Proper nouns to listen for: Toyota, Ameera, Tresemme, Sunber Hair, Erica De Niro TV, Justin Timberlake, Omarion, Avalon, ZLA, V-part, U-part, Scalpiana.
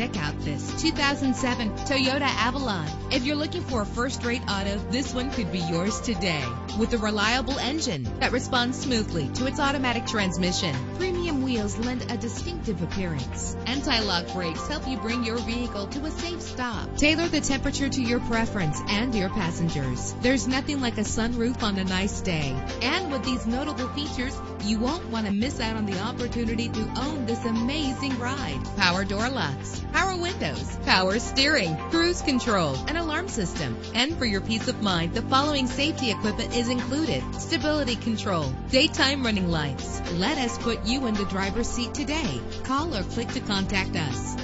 check out this 2007 Toyota Avalon. If you're looking for a first-rate auto, this one could be yours today. With a reliable engine that responds smoothly to its automatic transmission, premium wheels lend a distinctive appearance. Anti-lock brakes help you bring your vehicle to a safe stop. Tailor the temperature to your preference and your passengers. There's nothing like a sunroof on a nice day. And with these notable features, you won't want to miss out on the opportunity to own this amazing ride. Power door locks, power windows, power steering, cruise control, an alarm system. And for your peace of mind, the following safety equipment is included: stability control, daytime running lights. Let us put you in the driver's seat today. Call or click to contact us.